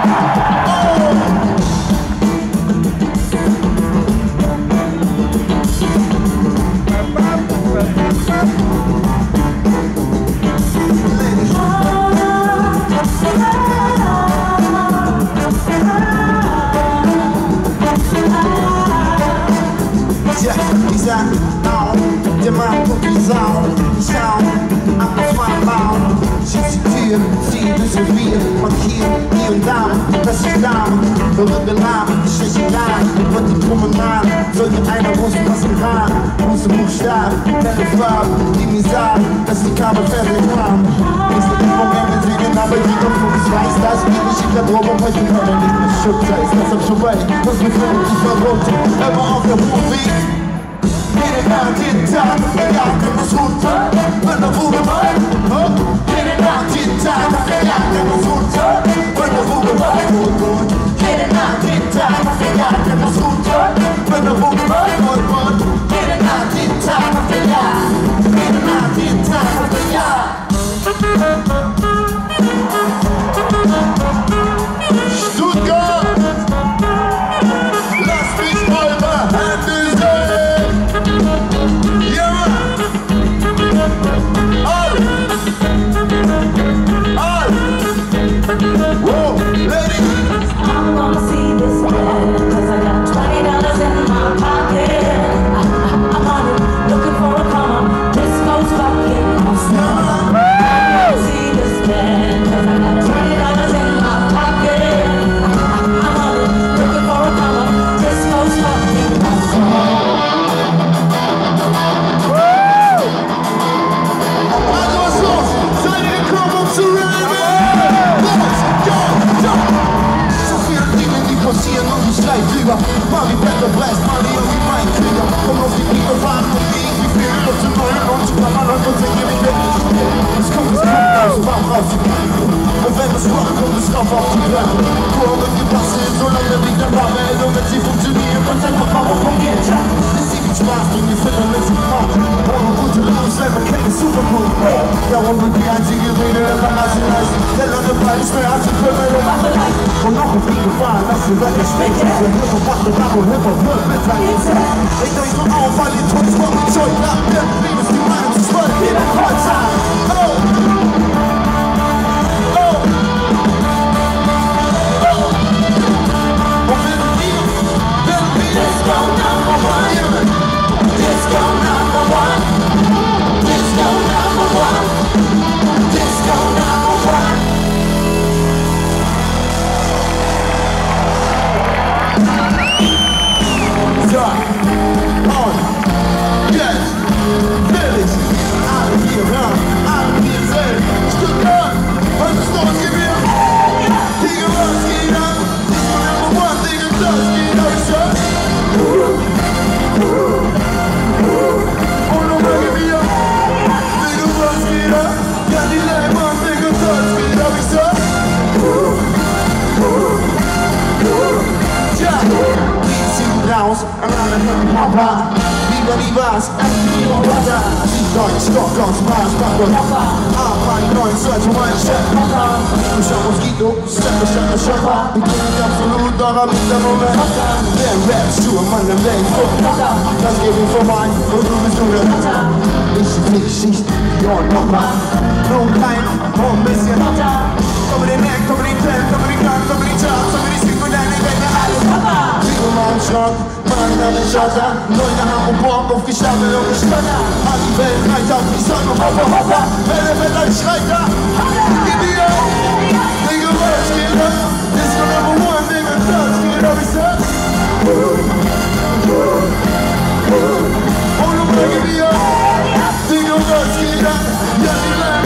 Nigga, let's get up. Yeah, nigga,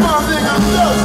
my nigga, let's